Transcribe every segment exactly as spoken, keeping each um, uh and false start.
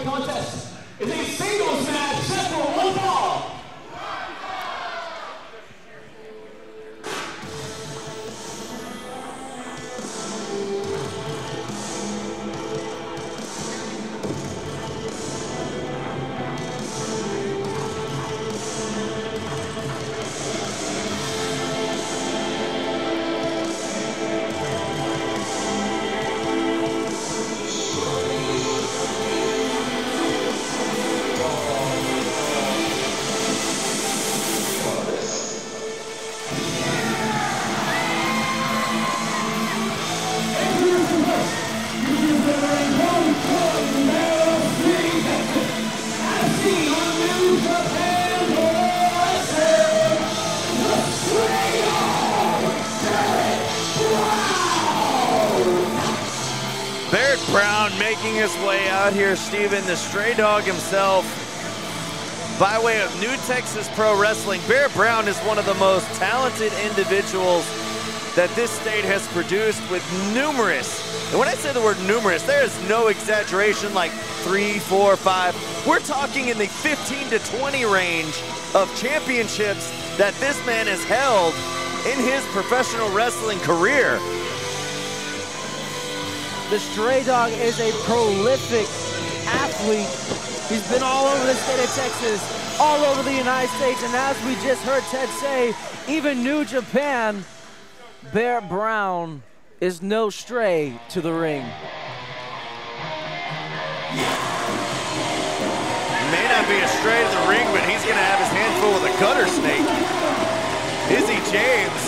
three-way contest is a singles match set for one fall. His way out here, Steven, the stray dog himself, by way of New Texas Pro Wrestling. Barrett Brown is one of the most talented individuals that this state has produced, with numerous, and when I say the word numerous, there is no exaggeration, like three, four, five. We're talking in the fifteen to twenty range of championships that this man has held in his professional wrestling career. The Stray Dog is a prolific athlete. He's been all over the state of Texas, all over the United States, and as we just heard Ted say, even New Japan, Barrett Brown is no stray to the ring. He may not be a stray to the ring, but he's going to have his hands full with a gutter snake. Izzy James.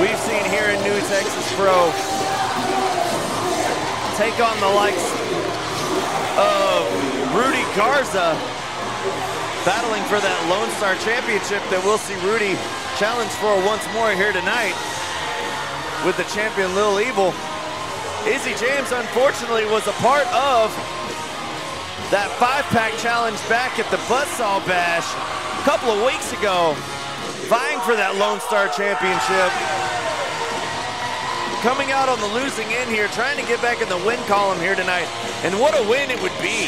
We've seen here in New Texas Pro take on the likes of Rudy Garza, battling for that Lone Star Championship that we'll see Rudy challenge for once more here tonight with the champion Lil Evil. Izzy James, unfortunately, was a part of that five-pack challenge back at the Buttsaw Bash a couple of weeks ago, vying for that Lone Star Championship. Coming out on the losing end here, trying to get back in the win column here tonight. And what a win it would be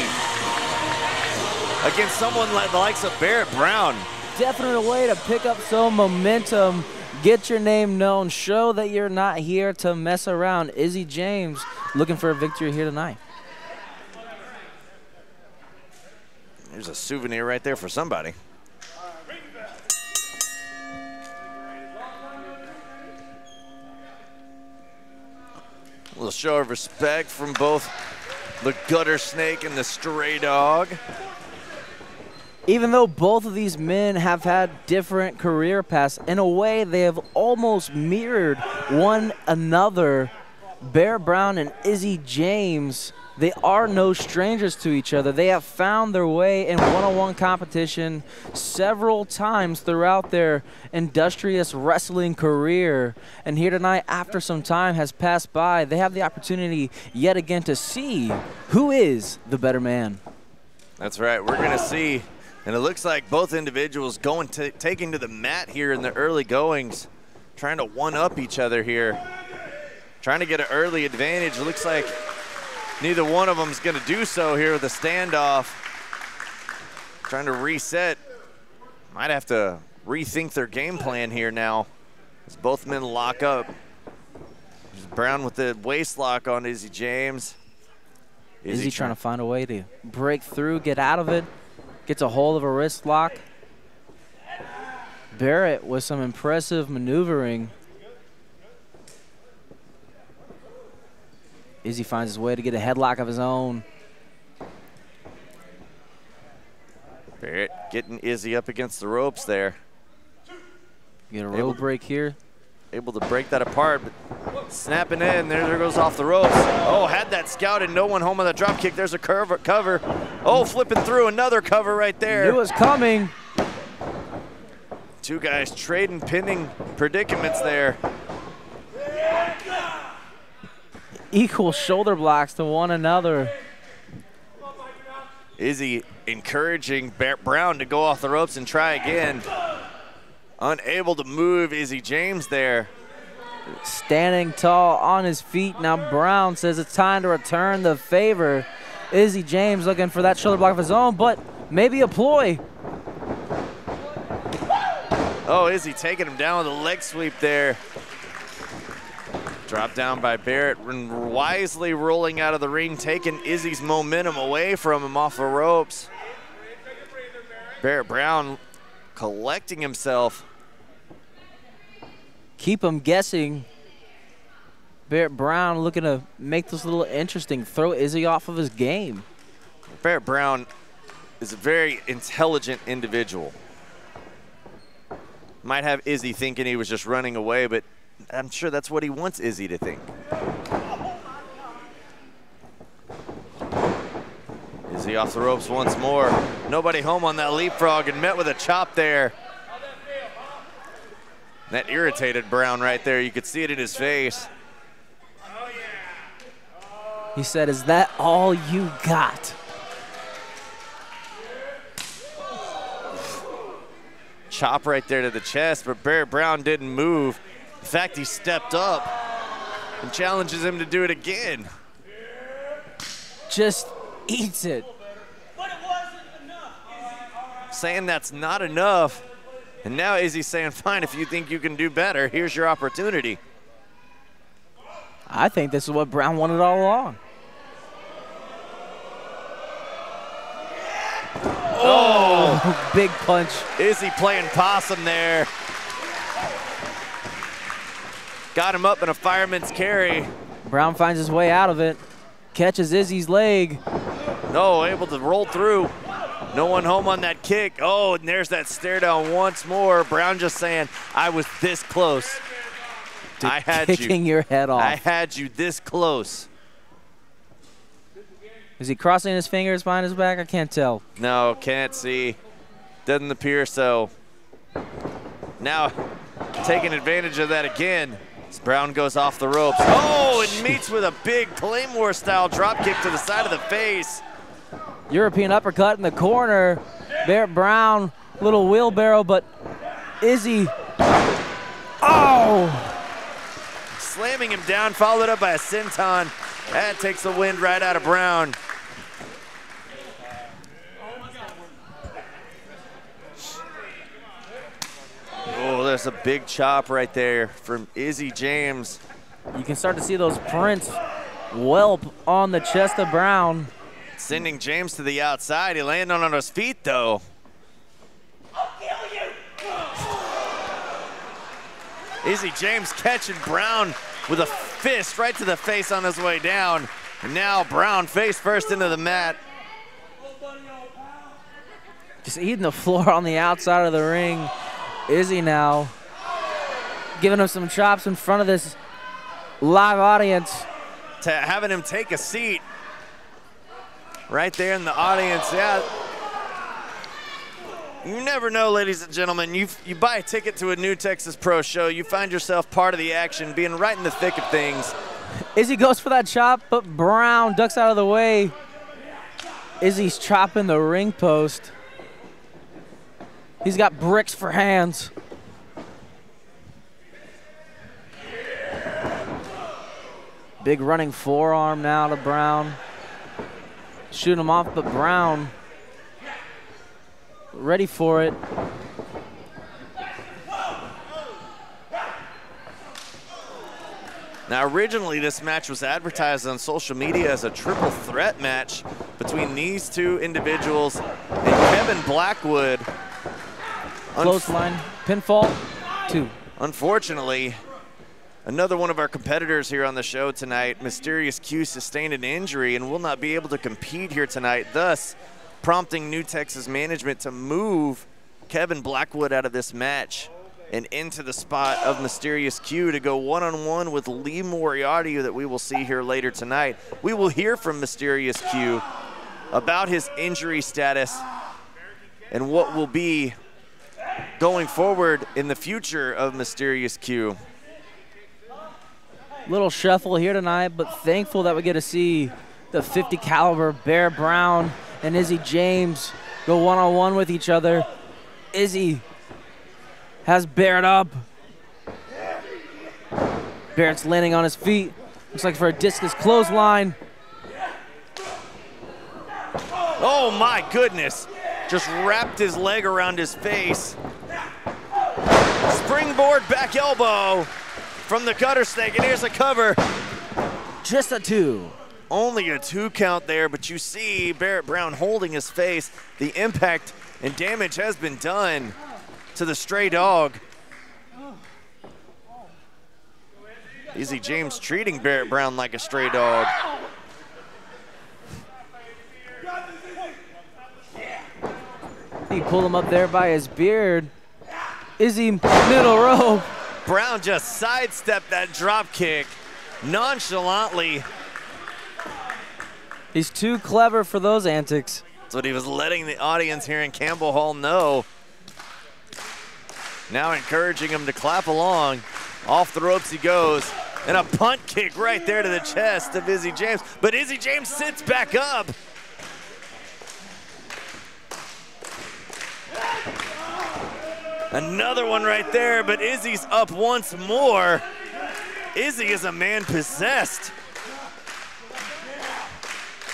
against someone like the likes of Barrett Brown. Definitely a way to pick up some momentum, get your name known, show that you're not here to mess around. Izzy James looking for a victory here tonight. There's a souvenir right there for somebody. A little show of respect from both the gutter snake and the stray dog. Even though both of these men have had different career paths, in a way they have almost mirrored one another. Barrett Brown and Izzy James, they are no strangers to each other. They have found their way in one-on-one competition several times throughout their industrious wrestling career. And here tonight, after some time has passed by, they have the opportunity yet again to see who is the better man. That's right. We're going to see. And it looks like both individuals going to, taking to the mat here in the early goings, trying to one-up each other here, trying to get an early advantage. It looks like neither one of them is going to do so here with a standoff. Trying to reset. Might have to rethink their game plan here now as both men lock up. There's Brown with the waist lock on Izzy James. Izzy, Izzy trying to find a way to break through, get out of it. Gets a hold of a wrist lock. Barrett with some impressive maneuvering. Izzy finds his way to get a headlock of his own. Barrett getting Izzy up against the ropes there. Get a rope break here. Able to break that apart, but snapping in. There, there goes off the ropes. Oh, had that scouted. No one home on the drop kick. There's a curve, cover. Oh, flipping through another cover right there. It was coming. Two guys trading pinning predicaments there. Equal shoulder blocks to one another. Izzy encouraging Barrett Brown to go off the ropes and try again. Unable to move Izzy James there. standing tall on his feet. Now Brown says it's time to return the favor. Izzy James looking for that shoulder block of his own, but maybe a ploy. Oh, Izzy taking him down with a leg sweep there. Dropped down by Barrett, wisely rolling out of the ring, taking Izzy's momentum away from him off the ropes. Barrett Brown collecting himself. Keep him guessing. Barrett Brown looking to make this a little interesting, throw Izzy off of his game. Barrett Brown is a very intelligent individual. Might have Izzy thinking he was just running away, but I'm sure that's what he wants Izzy to think. Izzy off the ropes once more. Nobody home on that leapfrog and met with a chop there. That irritated Brown right there. You could see it in his face. He said, "Is that all you got?" Chop right there to the chest, but Barrett Brown didn't move. In fact, he stepped up and challenges him to do it again. Just eats it. But it wasn't enough. Saying that's not enough. And now Izzy's saying, fine, if you think you can do better, here's your opportunity. I think this is what Brown wanted all along. Oh, oh big punch. Izzy playing possum there. Got him up in a fireman's carry. Brown finds his way out of it. Catches Izzy's leg. No, able to roll through. No one home on that kick. Oh, and there's that stare down once more. Brown just saying, I was this close. Dude, I had kicking you. Kicking your head off. I had you this close. Is he crossing his fingers behind his back? I can't tell. No, can't see. Doesn't appear so. Now taking advantage of that again. Brown goes off the ropes. Oh, and meets with a big Claymore-style drop kick to the side of the face. European uppercut in the corner. Barrett Brown, little wheelbarrow, but Izzy. Oh! Slamming him down, followed up by a senton. That takes the wind right out of Brown. Oh, there's a big chop right there from Izzy James. You can start to see those prints whelp on the chest of Brown. Sending James to the outside. He landed on his feet, though. I'll kill you. Izzy James catching Brown with a fist right to the face on his way down. And now Brown face first into the mat. Just eating the floor on the outside of the ring. Izzy now giving him some chops in front of this live audience. To having him take a seat right there in the audience. Yeah. You never know, ladies and gentlemen. You, you buy a ticket to a New Texas Pro show, you find yourself part of the action, being right in the thick of things. Izzy goes for that chop, but Brown ducks out of the way. Izzy's chopping the ring post. He's got bricks for hands. Big running forearm now to Brown. Shooting him off, but Brown ready for it. Now, originally this match was advertised on social media as a triple threat match between these two individuals and Kevin Blackwood. Close line, pinfall, two. Unfortunately, another one of our competitors here on the show tonight, Mysterious Q, sustained an injury and will not be able to compete here tonight, thus prompting New Texas management to move Kevin Blackwood out of this match and into the spot of Mysterious Q to go one-on-one with Lee Moriarty, that we will see here later tonight. We will hear from Mysterious Q about his injury status and what will be going forward in the future of Mysterious Q. Little shuffle here tonight, but thankful that we get to see the fifty caliber Barrett Brown and Izzy James go one-on-one with each other. Izzy has Barrett up. Barrett's landing on his feet. Looks like for a discus clothesline. Oh my goodness. Just wrapped his leg around his face. Springboard back elbow from the gutter snake, and here's a cover. Just a two. Only a two count there, but you see Barrett Brown holding his face. The impact and damage has been done to the stray dog. Izzy James treating Barrett Brown like a stray dog. He pulled him up there by his beard. Izzy, middle row. Brown just sidestepped that drop kick nonchalantly. He's too clever for those antics. That's what he was letting the audience here in Campbell Hall know. Now encouraging him to clap along. Off the ropes he goes, and a punt kick right there to the chest of Izzy James. But Izzy James sits back up. Another one right there, but Izzy's up once more. Izzy is a man possessed.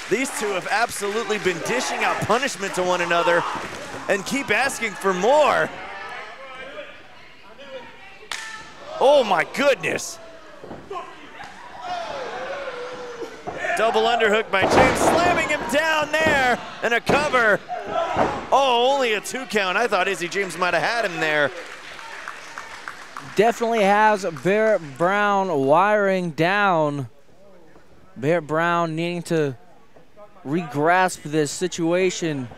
These two have absolutely been dishing out punishment to one another and keep asking for more. Oh my goodness. Double underhook by James, slamming him down there, and a cover. Oh, only a two count. I thought Izzy James might have had him there. Definitely has Barrett Brown wiring down. Barrett Brown needing to re-grasp this situation.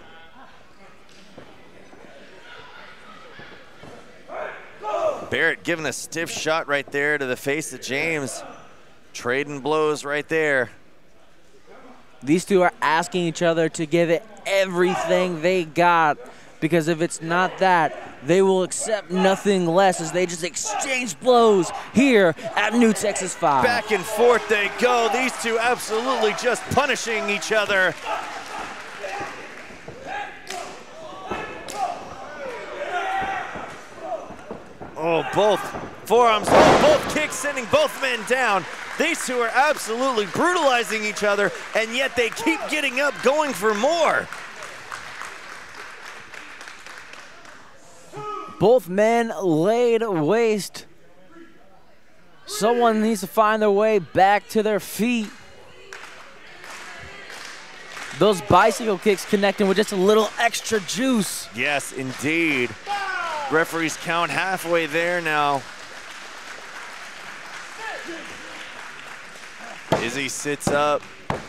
Barrett giving a stiff shot right there to the face of James. Trading blows right there. These two are asking each other to give it everything they got, because if it's not that, they will accept nothing less as they just exchange blows here at New Texas five. Back and forth they go. These two absolutely just punishing each other. Oh, both forearms, both kicks sending both men down. These two are absolutely brutalizing each other, and yet they keep getting up, going for more. Both men laid waste. Someone needs to find their way back to their feet. Those bicycle kicks connecting with just a little extra juice. Yes, indeed. Referees count halfway there now. Izzy sits up.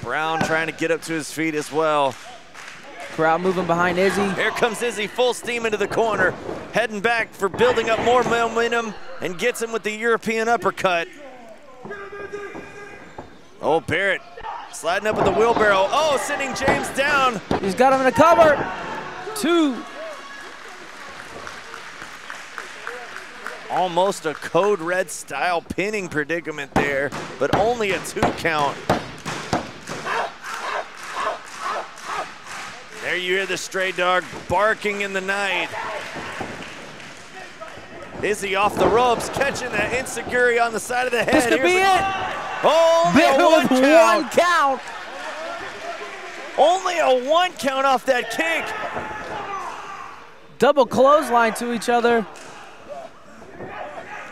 Brown trying to get up to his feet as well. Crowd moving behind Izzy. Here comes Izzy, full steam into the corner, heading back for building up more momentum, and gets him with the European uppercut. Oh, Barrett sliding up with the wheelbarrow. Oh, sending James down. He's got him in a cover. Two. Almost a Code Red style pinning predicament there, but only a two count. There you hear the stray dog barking in the night. Izzy off the ropes, catching that enziguri on the side of the head. This could be it. Only a one count. one count. Only a one count off that kick. Double clothesline to each other.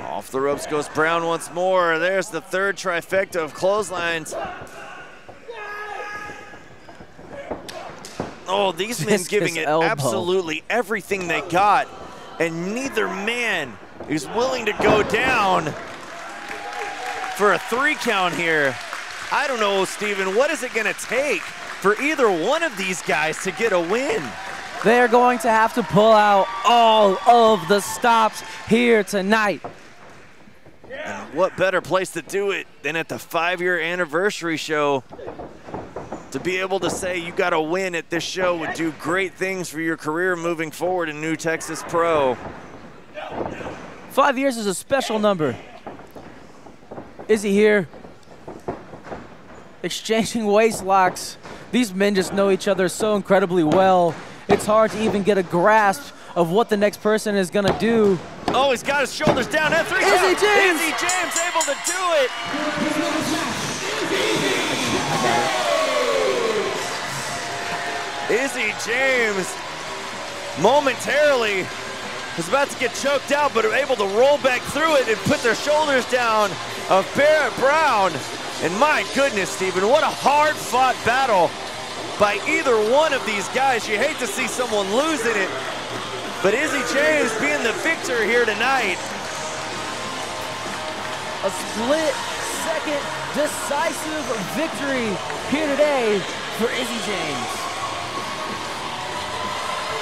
Off the ropes goes Brown once more. There's the third trifecta of clotheslines. Oh, these men giving it absolutely everything they got, and neither man is willing to go down for a three count here. I don't know, Steven, what is it gonna take for either one of these guys to get a win? They're going to have to pull out all of the stops here tonight. And what better place to do it than at the five-year anniversary show? To be able to say you got a win at this show would do great things for your career moving forward in New Texas Pro. Five years is a special number. Izzy here, exchanging waist locks. These men just know each other so incredibly well. It's hard to even get a grasp of what the next person is gonna do. Oh, he's got his shoulders down. F three. Izzy James. Izzy James able to do it. Izzy James momentarily was about to get choked out, but able to roll back through it and put their shoulders down of Barrett Brown. And my goodness, Stephen, what a hard-fought battle by either one of these guys. You hate to see someone losing it, but Izzy James being the victor here tonight. A split-second decisive victory here today for Izzy James.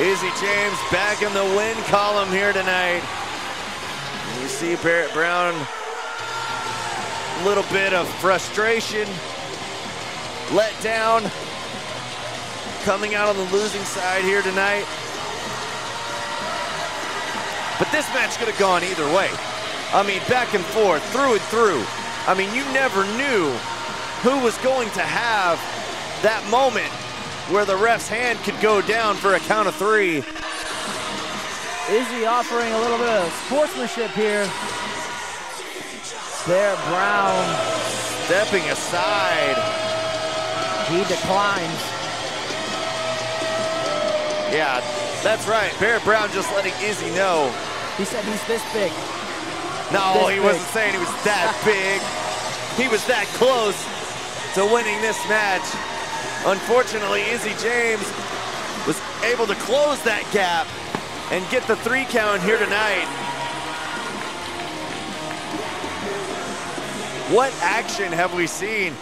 Izzy James back in the win column here tonight. And you see Barrett Brown, a little bit of frustration, let down, coming out on the losing side here tonight. But this match could have gone either way. I mean, back and forth, through and through. I mean, you never knew who was going to have that moment where the ref's hand could go down for a count of three. Izzy offering a little bit of sportsmanship here. There, Brown stepping aside. He declines. Yeah, that's right. Barrett Brown just letting Izzy know. He said he's this big. No, this he big. wasn't saying he was that big. He was that close to winning this match. Unfortunately, Izzy James was able to close that gap and get the three count here tonight. What action have we seen